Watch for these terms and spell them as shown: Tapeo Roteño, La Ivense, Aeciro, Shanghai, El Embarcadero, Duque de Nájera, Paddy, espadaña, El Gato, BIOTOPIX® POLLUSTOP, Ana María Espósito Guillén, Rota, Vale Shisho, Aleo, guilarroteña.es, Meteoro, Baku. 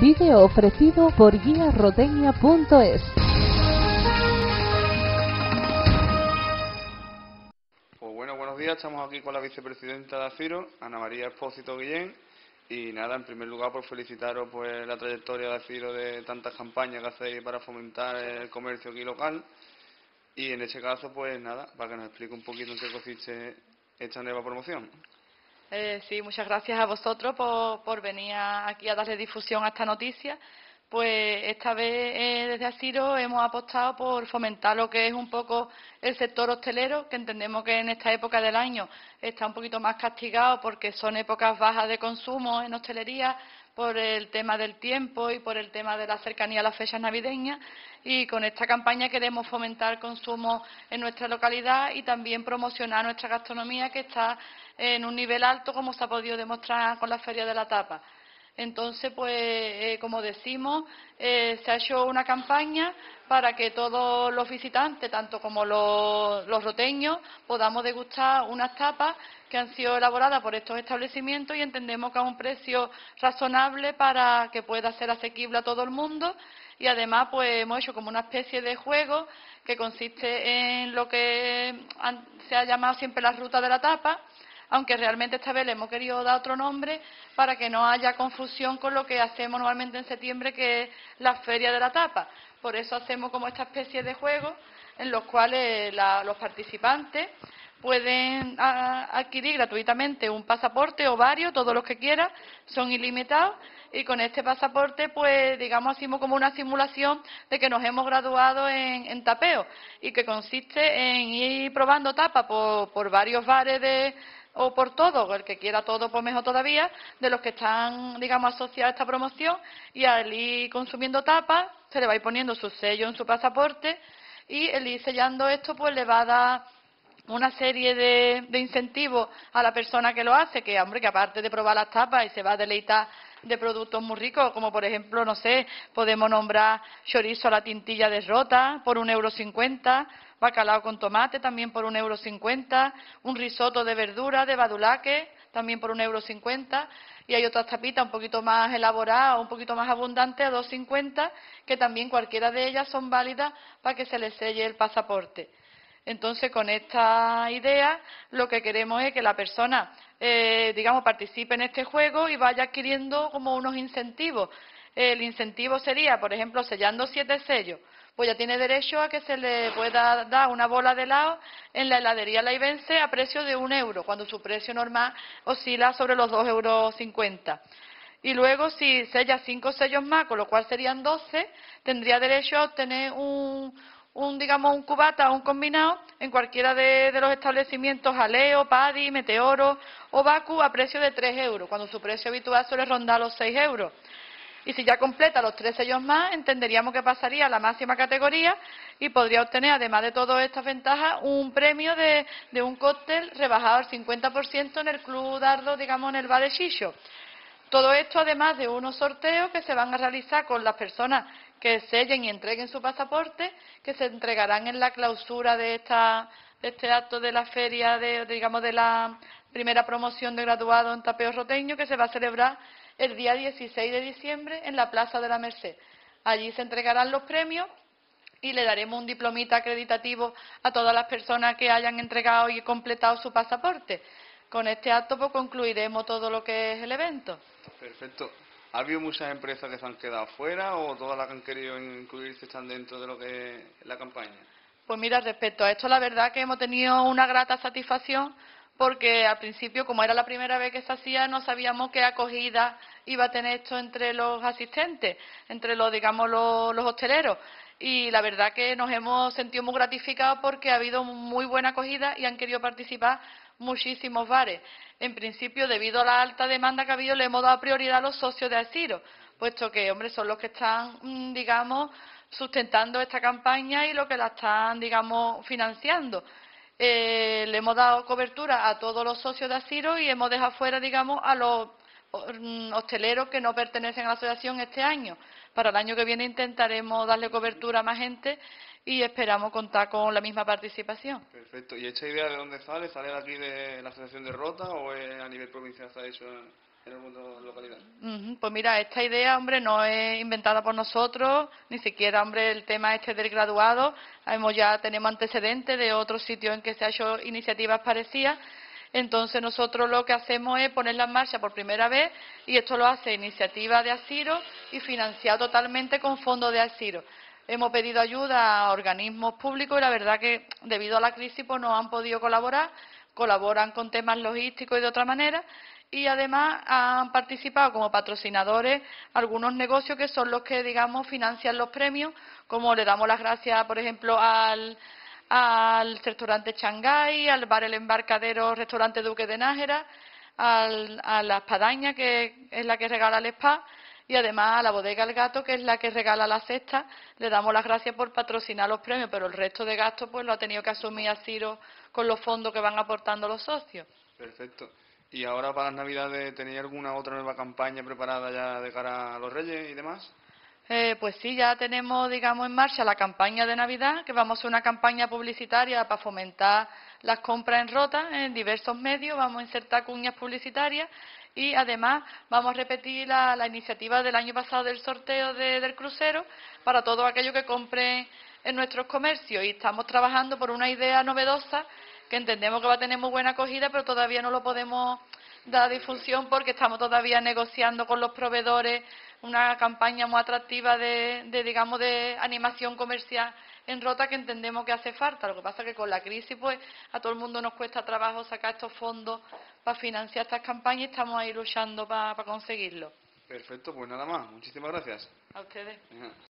Vídeo ofrecido por guilarroteña.es. Pues bueno, buenos días, estamos aquí con la vicepresidenta de Aeciro, Ana María Espósito Guillén. Y nada, en primer lugar, pues felicitaros pues la trayectoria de Aeciro, de tantas campañas que hacéis para fomentar el comercio aquí local. Y en este caso, pues nada, para que nos explique un poquito en qué consiste esta nueva promoción. Sí, muchas gracias a vosotros por venir aquí a darle difusión a esta noticia. Pues esta vez desde Aeciro hemos apostado por fomentar lo que es un poco el sector hostelero, que entendemos que en esta época del año está un poquito más castigado porque son épocas bajas de consumo en hostelería, por el tema del tiempo y por el tema de la cercanía a las fechas navideñas, y con esta campaña queremos fomentar consumo en nuestra localidad y también promocionar nuestra gastronomía, que está en un nivel alto, como se ha podido demostrar con la Feria de la Tapa. Entonces, pues, como decimos, se ha hecho una campaña para que todos los visitantes, tanto como los roteños, podamos degustar unas tapas que han sido elaboradas por estos establecimientos, y entendemos que a un precio razonable para que pueda ser asequible a todo el mundo. Y además, pues, hemos hecho como una especie de juego que consiste en lo que se ha llamado siempre la ruta de la tapa, aunque realmente esta vez le hemos querido dar otro nombre para que no haya confusión con lo que hacemos normalmente en septiembre, que es la Feria de la Tapa. Por eso hacemos como esta especie de juego en los cuales los participantes pueden adquirir gratuitamente un pasaporte o varios, todos los que quieran, son ilimitados, y con este pasaporte, pues digamos, hacemos como una simulación de que nos hemos graduado en tapeo, y que consiste en ir probando tapas por varios bares o por todo, el que quiera todo, pues mejor todavía, de los que están, digamos, asociados a esta promoción, y al ir consumiendo tapas se le va a ir poniendo su sello en su pasaporte, y el ir sellando esto pues le va a dar una serie de incentivos a la persona que lo hace, que hombre, que aparte de probar las tapas y se va a deleitar de productos muy ricos, como por ejemplo, no sé, podemos nombrar chorizo a la tintilla de Rota por 1,50 €, bacalao con tomate también por 1,50 €, un risotto de verdura de badulaque también por 1,50 €, y hay otras tapitas un poquito más elaboradas, un poquito más abundantes a 2,50 €, que también cualquiera de ellas son válidas para que se les selle el pasaporte. Entonces, con esta idea, lo que queremos es que la persona, digamos, participe en este juego y vaya adquiriendo como unos incentivos. El incentivo sería, por ejemplo, sellando 7 sellos, pues ya tiene derecho a que se le pueda dar una bola de helado en la heladería La Ivense a precio de 1 €, cuando su precio normal oscila sobre los 2,50 €. Y luego, si sella 5 sellos más, con lo cual serían 12, tendría derecho a obtener digamos, un cubata o un combinado en cualquiera de los establecimientos Aleo, Paddy, Meteoro o Baku a precio de 3 €, cuando su precio habitual suele rondar los 6 €. Y si ya completa los 3 sellos más, entenderíamos que pasaría a la máxima categoría y podría obtener, además de todas estas ventajas, un premio de un cóctel rebajado al 50% en el Club Dardo, digamos, en el Vale Shisho. Todo esto, además de unos sorteos que se van a realizar con las personas que sellen y entreguen su pasaporte, que se entregarán en la clausura de este acto de la feria, digamos, de la primera promoción de graduado en tapeo roteño, que se va a celebrar el día 16 de diciembre en la Plaza de la Merced. Allí se entregarán los premios y le daremos un diplomita acreditativo a todas las personas que hayan entregado y completado su pasaporte. Con este acto, pues, concluiremos todo lo que es el evento. Perfecto. ¿Ha habido muchas empresas que se han quedado fuera o todas las que han querido incluirse están dentro de lo que es la campaña? Pues mira, respecto a esto, la verdad que hemos tenido una grata satisfacción, porque al principio, como era la primera vez que se hacía, no sabíamos qué acogida iba a tener esto entre los asistentes, entre los, digamos, los hosteleros. Y la verdad que nos hemos sentido muy gratificados porque ha habido muy buena acogida y han querido participar muchísimos bares. En principio, debido a la alta demanda que ha habido, le hemos dado prioridad a los socios de Aeciro, puesto que, hombre, son los que están, digamos, sustentando esta campaña y los que la están, digamos, financiando. Le hemos dado cobertura a todos los socios de Aeciro y hemos dejado fuera, digamos, a los hosteleros que no pertenecen a la asociación este año. Para el año que viene intentaremos darle cobertura a más gente y esperamos contar con la misma participación. Perfecto. ¿Y esta idea de dónde sale? ¿Sale de aquí de la asociación de Rota o a nivel provincial se ha hecho en alguna localidad? Pues mira, esta idea, hombre, no es inventada por nosotros, ni siquiera, hombre, el tema este del graduado. Ya tenemos antecedentes de otros sitios en que se han hecho iniciativas parecidas. Entonces nosotros lo que hacemos es ponerla en marcha por primera vez, y esto lo hace iniciativa de Aeciro y financiado totalmente con fondos de Aeciro. Hemos pedido ayuda a organismos públicos y la verdad que debido a la crisis pues no han podido colaborar, colaboran con temas logísticos y de otra manera, y además han participado como patrocinadores algunos negocios que son los que, digamos, financian los premios, como le damos las gracias, por ejemplo, al restaurante Shanghai, al bar El Embarcadero, restaurante Duque de Nájera, a la espadaña, que es la que regala el spa, y además a la bodega El Gato, que es la que regala la cesta. Le damos las gracias por patrocinar los premios, pero el resto de gastos pues lo ha tenido que asumir Aeciro con los fondos que van aportando los socios. Perfecto. ¿Y ahora para las Navidades tenéis alguna otra nueva campaña preparada ya de cara a los Reyes y demás? Pues sí, ya tenemos, digamos, en marcha la campaña de Navidad, que vamos a hacer una campaña publicitaria para fomentar las compras en Rota, en diversos medios, vamos a insertar cuñas publicitarias. Y además vamos a repetir la iniciativa del año pasado del sorteo del crucero para todos aquellos que compren en nuestros comercios, y estamos trabajando por una idea novedosa que entendemos que va a tener muy buena acogida, pero todavía no lo podemos dar difusión porque estamos todavía negociando con los proveedores una campaña muy atractiva digamos, de animación comercial en Rota, que entendemos que hace falta. Lo que pasa es que con la crisis pues a todo el mundo nos cuesta trabajo sacar estos fondos para financiar estas campañas, y estamos ahí luchando para conseguirlo. Perfecto, pues nada más. Muchísimas gracias. A ustedes.